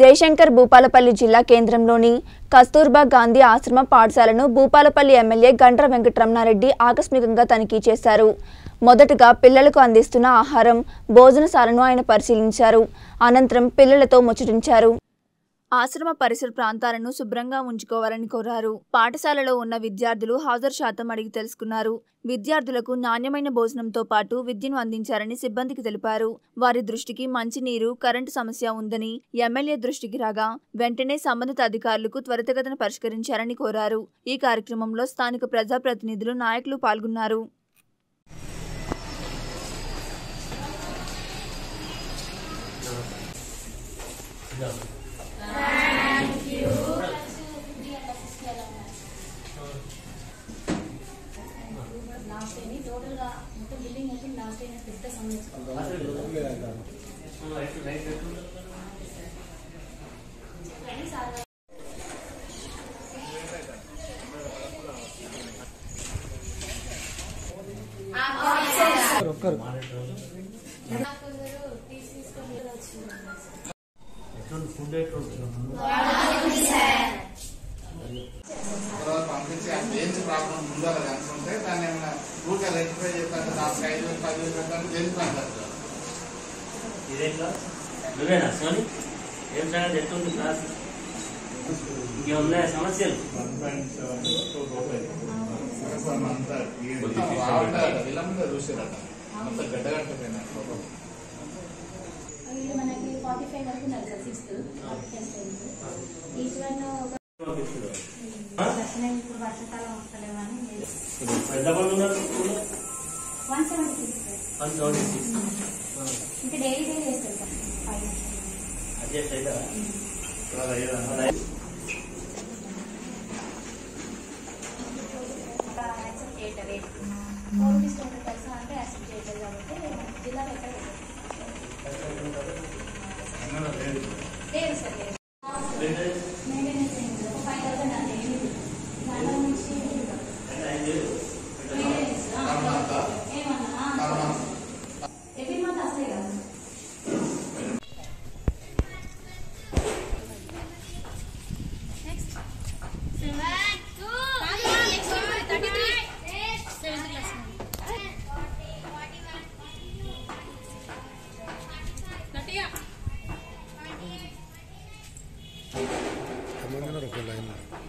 జయశంకర్ భూపాలపల్లి జిల్లా కేంద్రంలోని కస్తూర్బా గాంధీ ఆశ్రమ పాఠశాలను భూపాలపల్లి ఎమ్మెల్యే గండ్ర వెంకటరమణారెడ్డి ఆకస్మికంగా తనిఖీ చేశారు. మొదటగా పిల్లలకు అందిస్తున్న ఆహారం భోజనశాలను ఆయన పరిశీలించారు. అనంతరం పిల్లలతో ముచ్చటించారు. ఆశ్రమ పరిసర ప్రాంతాలను శుభ్రంగా ఉంచుకోవాలని కోరారు. పాఠశాలలో ఉన్న విద్యార్థులు హాజరు శాతం అడిగి తెలుసుకున్నారు. విద్యార్థులకు నాణ్యమైన భోజనంతో పాటు విద్యను అందించాలని సిబ్బందికి తెలిపారు. వారి దృష్టికి మంచినీరు, కరెంటు సమస్య ఉందని ఎమ్మెల్యే దృష్టికి రాగా వెంటనే సంబంధిత అధికారులకు త్వరితగతిన పరిష్కరించాలని కోరారు. ఈ కార్యక్రమంలో స్థానిక ప్రజాప్రతినిధులు, నాయకులు పాల్గొన్నారు. I'm going to go